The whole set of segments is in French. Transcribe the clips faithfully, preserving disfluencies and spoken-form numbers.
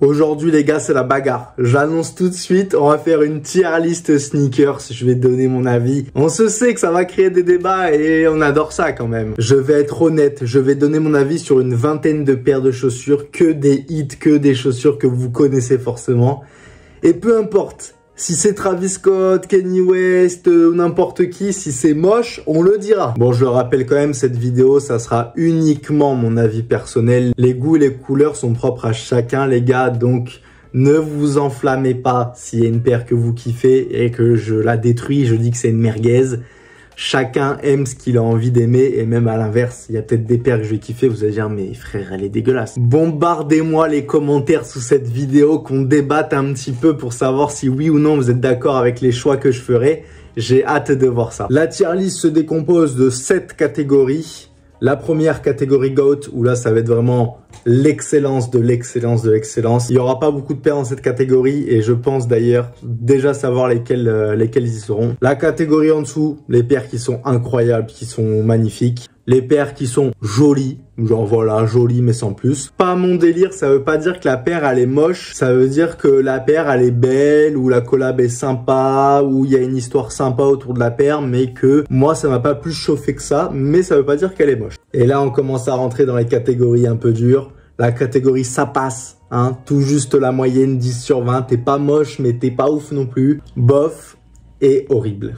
Aujourd'hui les gars, c'est la bagarre. J'annonce tout de suite, on va faire une tier list sneakers, je vais donner mon avis. On se sait que ça va créer des débats et on adore ça quand même. Je vais être honnête, je vais donner mon avis sur une vingtaine de paires de chaussures, que des hits, que des chaussures que vous connaissez forcément. Et peu importe, si c'est Travis Scott, Kanye West ou n'importe qui, si c'est moche, on le dira. Bon, je le rappelle quand même, cette vidéo, ça sera uniquement mon avis personnel. Les goûts et les couleurs sont propres à chacun les gars, donc ne vous enflammez pas s'il y a une paire que vous kiffez et que je la détruis, je dis que c'est une merguez. Chacun aime ce qu'il a envie d'aimer et même à l'inverse, il y a peut-être des paires que je vais kiffer, vous allez dire mais frère elle est dégueulasse. Bombardez-moi les commentaires sous cette vidéo, qu'on débatte un petit peu pour savoir si oui ou non vous êtes d'accord avec les choix que je ferai. J'ai hâte de voir ça. La tier list se décompose de sept catégories. La première catégorie GOAT, où là ça va être vraiment l'excellence de l'excellence de l'excellence. Il n'y aura pas beaucoup de paires dans cette catégorie et je pense d'ailleurs déjà savoir lesquelles, euh, lesquelles y seront. La catégorie en dessous, les paires qui sont incroyables, qui sont magnifiques. Les paires qui sont jolies, genre voilà, jolies mais sans plus. Pas mon délire, ça veut pas dire que la paire elle est moche, ça veut dire que la paire elle est belle, ou la collab est sympa, ou il y a une histoire sympa autour de la paire, mais que moi ça m'a pas plus chauffé que ça, mais ça veut pas dire qu'elle est moche. Et là on commence à rentrer dans les catégories un peu dures. La catégorie ça passe, hein, tout juste la moyenne, dix sur vingt, t'es pas moche mais t'es pas ouf non plus. Bof et horrible.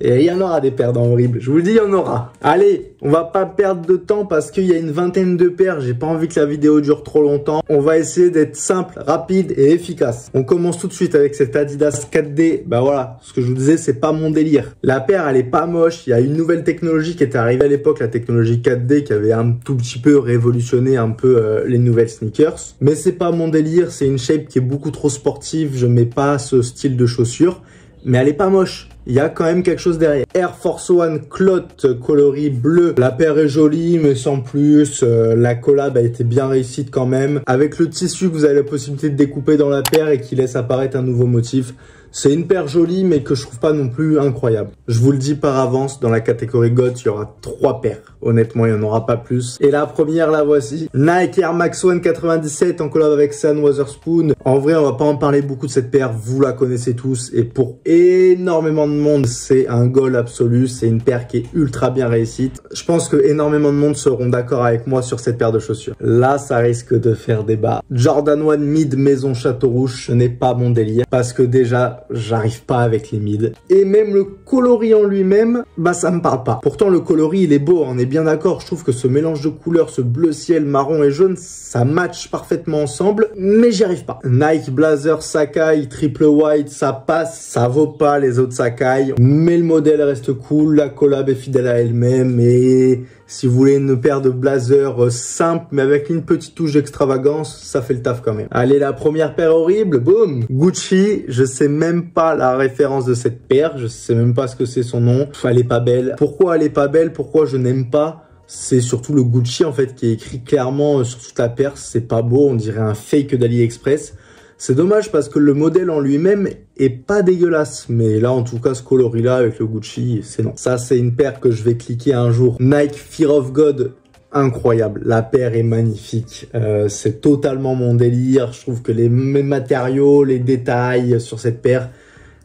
Et il y en aura des paires dans horrible, je vous le dis, il y en aura. Allez, on va pas perdre de temps parce qu'il y a une vingtaine de paires, j'ai pas envie que la vidéo dure trop longtemps. On va essayer d'être simple, rapide et efficace. On commence tout de suite avec cette Adidas quatre D. Bah voilà, ce que je vous disais, c'est pas mon délire. La paire, elle est pas moche, il y a une nouvelle technologie qui est arrivée à l'époque, la technologie quatre D, qui avait un tout petit peu révolutionné un peu euh, les nouvelles sneakers. Mais c'est pas mon délire, c'est une shape qui est beaucoup trop sportive, je mets pas ce style de chaussures. Mais elle est pas moche, il y a quand même quelque chose derrière. Air Force One Clotte coloris bleu. La paire est jolie mais sans plus. Euh, la collab a été bien réussite quand même. Avec le tissu que vous avez la possibilité de découper dans la paire et qui laisse apparaître un nouveau motif. C'est une paire jolie mais que je trouve pas non plus incroyable. Je vous le dis par avance, dans la catégorie GOAT, il y aura trois paires. Honnêtement, il n'y en aura pas plus. Et la première, la voici. Nike Air Max One quatre-vingt-dix-sept en collab avec Sean Wotherspoon. En vrai, on va pas en parler beaucoup de cette paire. Vous la connaissez tous. Et pour énormément de monde, c'est un goal absolu. C'est une paire qui est ultra bien réussie. Je pense que énormément de monde seront d'accord avec moi sur cette paire de chaussures. Là, ça risque de faire débat. Jordan One Mid Maison Château Rouge, ce n'est pas mon délire. Parce que déjà, j'arrive pas avec les mids. Et même le coloris en lui-même, bah ça me parle pas. Pourtant le coloris il est beau, on est bien d'accord. Je trouve que ce mélange de couleurs, ce bleu ciel, marron et jaune, ça match parfaitement ensemble. Mais j'y arrive pas. Nike Blazer Sacai Triple White, ça passe, ça vaut pas les autres Sacai. Mais le modèle reste cool, la collab est fidèle à elle-même. Et si vous voulez une paire de blazers simple mais avec une petite touche d'extravagance, ça fait le taf quand même. Allez, la première paire horrible, boum. Gucci, je sais même Même pas la référence de cette paire, je sais même pas ce que c'est son nom. Elle est pas belle. Pourquoi elle est pas belle? Pourquoi je n'aime pas? C'est surtout le Gucci en fait qui est écrit clairement sur toute la paire. C'est pas beau, on dirait un fake d'AliExpress. C'est dommage parce que le modèle en lui-même est pas dégueulasse. Mais là, en tout cas, ce coloris-là avec le Gucci, c'est non. Ça, c'est une paire que je vais cliquer un jour. Nike Fear of God. Incroyable, la paire est magnifique, euh, c'est totalement mon délire, je trouve que les matériaux, les détails sur cette paire,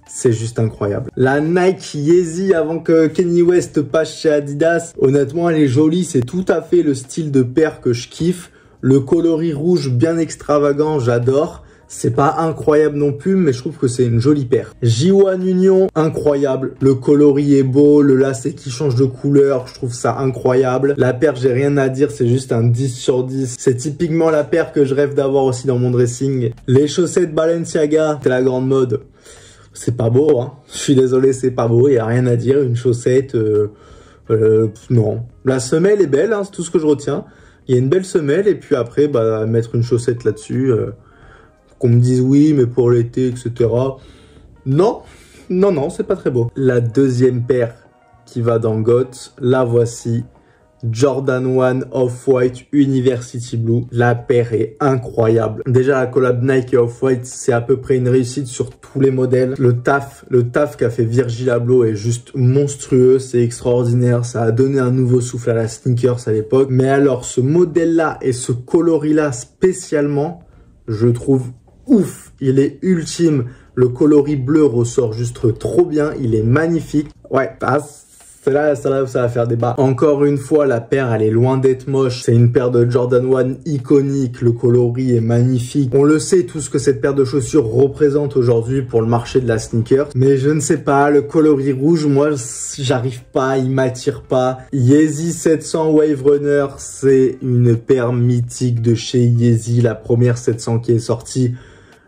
c'est juste incroyable. La Nike Yeezy avant que Kanye West passe chez Adidas, honnêtement elle est jolie, c'est tout à fait le style de paire que je kiffe, le coloris rouge bien extravagant, j'adore. C'est pas incroyable non plus, mais je trouve que c'est une jolie paire. J un Union, incroyable. Le coloris est beau, le lacet qui change de couleur, je trouve ça incroyable. La paire, j'ai rien à dire, c'est juste un dix sur dix. C'est typiquement la paire que je rêve d'avoir aussi dans mon dressing. Les chaussettes Balenciaga, c'est la grande mode. C'est pas beau, hein. Je suis désolé, c'est pas beau, y a rien à dire. Une chaussette, euh, euh, non. La semelle est belle, hein, c'est tout ce que je retiens. Il y a une belle semelle, et puis après, bah, mettre une chaussette là-dessus... Euh, qu'on me dise oui, mais pour l'été, et cetera. Non, non, non, c'est pas très beau. La deuxième paire qui va dans GOAT, la voici. Jordan One Off-White University Blue. La paire est incroyable. Déjà, la collab Nike et Off-White, c'est à peu près une réussite sur tous les modèles. Le taf, le taf qu'a fait Virgil Abloh est juste monstrueux. C'est extraordinaire. Ça a donné un nouveau souffle à la sneakers à l'époque. Mais alors, ce modèle-là et ce coloris-là spécialement, je trouve ouf. Il est ultime. Le coloris bleu ressort juste trop bien. Il est magnifique. Ouais, passe. Celle-là, celle-là, ça va faire débat. Encore une fois, la paire, elle est loin d'être moche. C'est une paire de Jordan un iconique. Le coloris est magnifique. On le sait, tout ce que cette paire de chaussures représente aujourd'hui pour le marché de la sneaker. Mais je ne sais pas, le coloris rouge, moi, j'arrive pas, il m'attire pas. Yeezy sept cents Wave Runner, c'est une paire mythique de chez Yeezy. La première sept cents qui est sortie.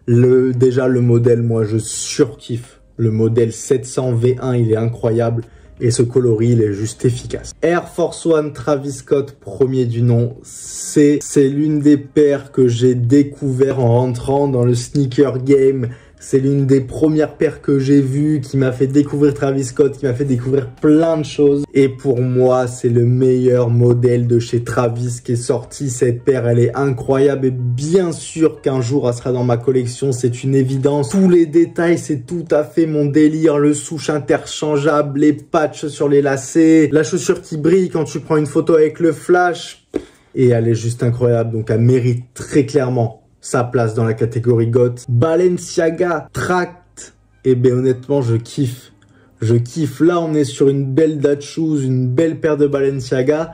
Le, déjà, le modèle, moi, je surkiffe. Le modèle sept cents V un, il est incroyable. Et ce coloris, il est juste efficace. Air Force One Travis Scott, premier du nom. C'est l'une des paires que j'ai découvert en rentrant dans le sneaker game. C'est l'une des premières paires que j'ai vues, qui m'a fait découvrir Travis Scott, qui m'a fait découvrir plein de choses. Et pour moi, c'est le meilleur modèle de chez Travis qui est sorti. Cette paire, elle est incroyable. Et bien sûr qu'un jour, elle sera dans ma collection. C'est une évidence. Tous les détails, c'est tout à fait mon délire. Le souche interchangeable, les patchs sur les lacets, la chaussure qui brille quand tu prends une photo avec le flash. Et elle est juste incroyable. Donc, elle mérite très clairement sa place dans la catégorie goth. Balenciaga, Tract. Et eh ben honnêtement, je kiffe. Je kiffe. Là, on est sur une belle date shoes, une belle paire de Balenciaga.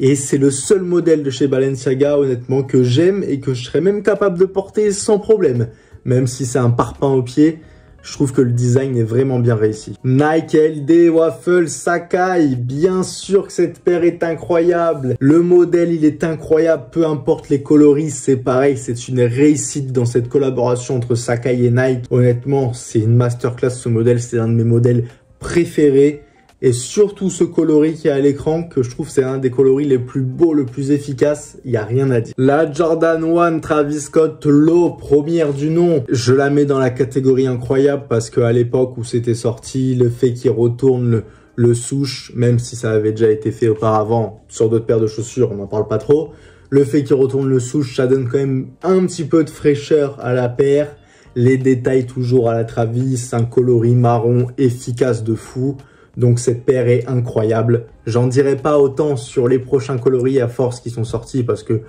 Et c'est le seul modèle de chez Balenciaga, honnêtement, que j'aime et que je serais même capable de porter sans problème. Même si c'est un parpaing au pied, je trouve que le design est vraiment bien réussi. Nike L D Waffle Sacai, bien sûr que cette paire est incroyable. Le modèle, il est incroyable, peu importe les coloris, c'est pareil, c'est une réussite dans cette collaboration entre Sacai et Nike. Honnêtement, c'est une masterclass ce modèle, c'est l'un de mes modèles préférés. Et surtout ce coloris qui est à l'écran, que je trouve c'est un des coloris les plus beaux, le plus efficace, il n'y a rien à dire. La Jordan un Travis Scott Low, première du nom. Je la mets dans la catégorie incroyable parce qu'à l'époque où c'était sorti, le fait qu'il retourne le, le souche, même si ça avait déjà été fait auparavant sur d'autres paires de chaussures, on n'en parle pas trop. Le fait qu'il retourne le souche, ça donne quand même un petit peu de fraîcheur à la paire. Les détails toujours à la Travis, un coloris marron efficace de fou. Donc cette paire est incroyable. J'en dirai pas autant sur les prochains coloris à force qui sont sortis parce que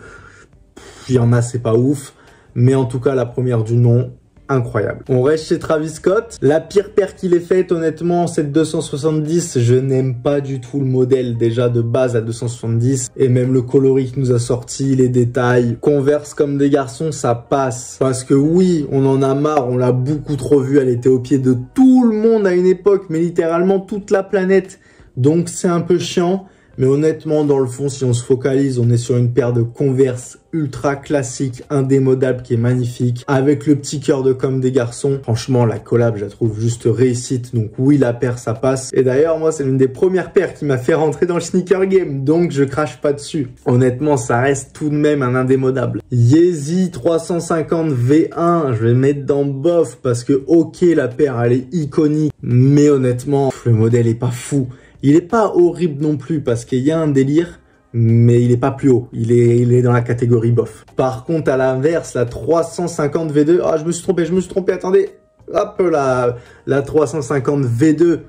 il y en a, c'est pas ouf. Mais en tout cas, la première du nom, incroyable. On reste chez Travis Scott. La pire paire qu'il ait faite, honnêtement, cette deux cent soixante-dix, je n'aime pas du tout le modèle déjà de base à deux cent soixante-dix. Et même le coloris qui nous a sorti, les détails. Converse comme des garçons, ça passe. Parce que oui, on en a marre, on l'a beaucoup trop vue. Elle était au pied de tout le monde à une époque, mais littéralement toute la planète. Donc c'est un peu chiant. Mais honnêtement, dans le fond, si on se focalise, on est sur une paire de Converse ultra classique, indémodable, qui est magnifique. Avec le petit cœur de Comme des Garçons. Franchement, la collab, je la trouve juste réussite. Donc oui, la paire, ça passe. Et d'ailleurs, moi, c'est l'une des premières paires qui m'a fait rentrer dans le sneaker game. Donc, je crache pas dessus. Honnêtement, ça reste tout de même un indémodable. Yeezy trois cent cinquante V un. Je vais mettre dans bof parce que, ok, la paire, elle est iconique. Mais honnêtement, le modèle est pas fou. Il n'est pas horrible non plus parce qu'il y a un délire, mais il n'est pas plus haut. Il est, il est dans la catégorie bof. Par contre, à l'inverse, la trois cent cinquante V deux... Ah, oh, je me suis trompé, je me suis trompé, attendez. Hop, la, la trois cent cinquante V deux.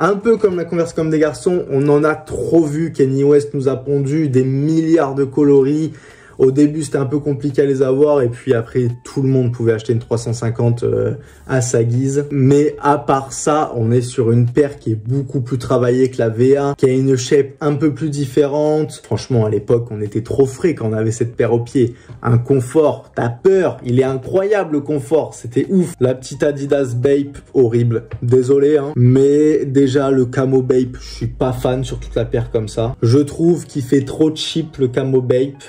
Un peu comme la Converse Comme des Garçons, on en a trop vu. Kanye West nous a pondu des milliards de coloris. Au début, c'était un peu compliqué à les avoir. Et puis après, tout le monde pouvait acheter une trois cent cinquante euh, à sa guise. Mais à part ça, on est sur une paire qui est beaucoup plus travaillée que la V un, qui a une shape un peu plus différente. Franchement, à l'époque, on était trop frais quand on avait cette paire au pied. Un confort, t'as peur. Il est incroyable, le confort. C'était ouf. La petite Adidas Bape, horrible. Désolé, hein. Mais déjà, le camo Bape, je suis pas fan sur toute la paire comme ça. Je trouve qu'il fait trop cheap, le camo Bape.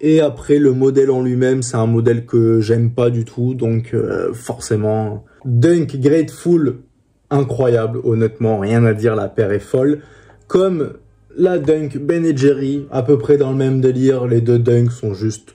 Et après, le modèle en lui-même, c'est un modèle que j'aime pas du tout, donc euh, forcément. Dunk Grateful, incroyable, honnêtement, rien à dire, la paire est folle. Comme la Dunk Ben and Jerry, à peu près dans le même délire, les deux Dunks sont juste...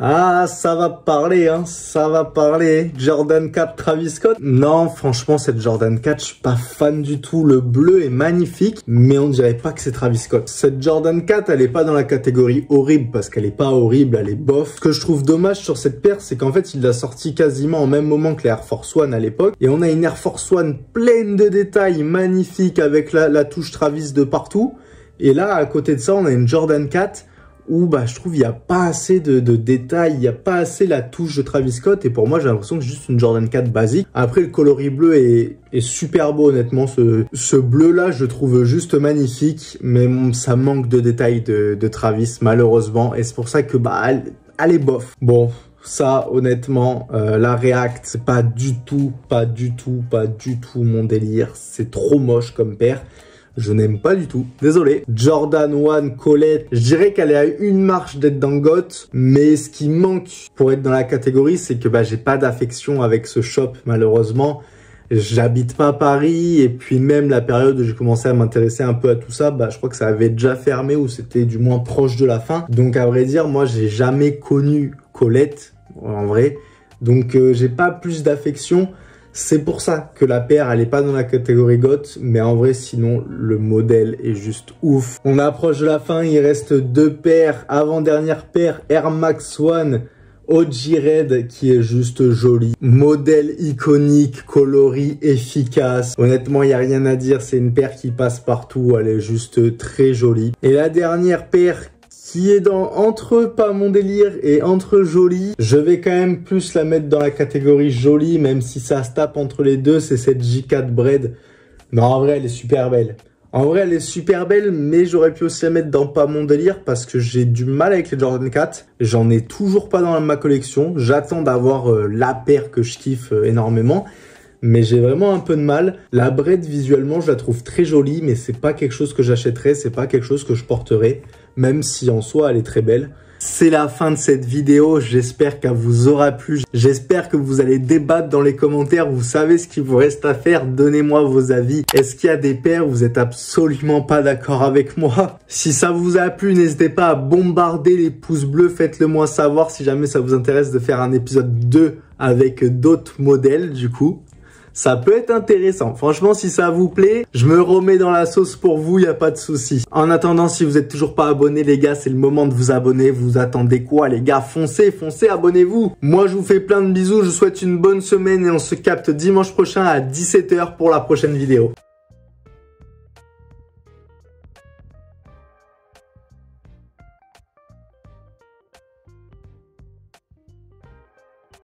Ah, ça va parler, hein, ça va parler. Jordan quatre Travis Scott. Non, franchement, cette Jordan quatre, je suis pas fan du tout. Le bleu est magnifique, mais on dirait pas que c'est Travis Scott. Cette Jordan quatre, elle est pas dans la catégorie horrible parce qu'elle est pas horrible, elle est bof. Ce que je trouve dommage sur cette paire, c'est qu'en fait, il l'a sortie quasiment au même moment que la Air Force One à l'époque. Et on a une Air Force One pleine de détails, magnifique, avec la, la touche Travis de partout. Et là, à côté de ça, on a une Jordan quatre où bah, je trouve il n'y a pas assez de, de détails, il n'y a pas assez la touche de Travis Scott, et pour moi j'ai l'impression que c'est juste une Jordan quatre basique. Après, le coloris bleu est, est super beau, honnêtement, ce, ce bleu là je trouve juste magnifique, mais ça manque de détails de, de Travis, malheureusement, et c'est pour ça que bah elle, elle est bof. Bon, ça honnêtement, euh, la React, c'est pas du tout, pas du tout, pas du tout mon délire, c'est trop moche comme paire. Je n'aime pas du tout. Désolé. Jordan un, Colette. Je dirais qu'elle est à une marche d'être dans G O T. Mais ce qui manque pour être dans la catégorie, c'est que bah, j'ai pas d'affection avec ce shop, malheureusement. J'habite pas à Paris. Et puis même la période où j'ai commencé à m'intéresser un peu à tout ça, bah, je crois que ça avait déjà fermé ou c'était du moins proche de la fin. Donc à vrai dire, moi, j'ai jamais connu Colette, en vrai. Donc euh, j'ai pas plus d'affection. C'est pour ça que la paire, elle n'est pas dans la catégorie G O T, mais en vrai, sinon, le modèle est juste ouf. On approche de la fin, il reste deux paires. Avant-dernière paire, Air Max un, O G Red, qui est juste joli. Modèle iconique, coloris efficace. Honnêtement, il n'y a rien à dire, c'est une paire qui passe partout, elle est juste très jolie. Et la dernière paire, qui est dans entre pas mon délire et entre joli, je vais quand même plus la mettre dans la catégorie jolie, même si ça se tape entre les deux, c'est cette J quatre Bread. Non, en vrai, elle est super belle. En vrai, elle est super belle, mais j'aurais pu aussi la mettre dans pas mon délire parce que j'ai du mal avec les Jordan quatre. J'en ai toujours pas dans ma collection. J'attends d'avoir euh, la paire que je kiffe euh, énormément. Mais j'ai vraiment un peu de mal. La Bread, visuellement, je la trouve très jolie, mais c'est pas quelque chose que j'achèterais, c'est pas quelque chose que je porterais, même si en soi elle est très belle. C'est la fin de cette vidéo, j'espère qu'elle vous aura plu, j'espère que vous allez débattre dans les commentaires, vous savez ce qu'il vous reste à faire, donnez-moi vos avis. Est-ce qu'il y a des paires où vous n'êtes absolument pas d'accord avec moi? Si ça vous a plu, n'hésitez pas à bombarder les pouces bleus, faites-le moi savoir si jamais ça vous intéresse de faire un épisode deux avec d'autres modèles du coup. Ça peut être intéressant. Franchement, si ça vous plaît, je me remets dans la sauce pour vous, il n'y a pas de souci. En attendant, si vous n'êtes toujours pas abonné, les gars, c'est le moment de vous abonner. Vous attendez quoi, les gars? Foncez, foncez, abonnez-vous. Moi, je vous fais plein de bisous, je vous souhaite une bonne semaine et on se capte dimanche prochain à dix-sept heures pour la prochaine vidéo.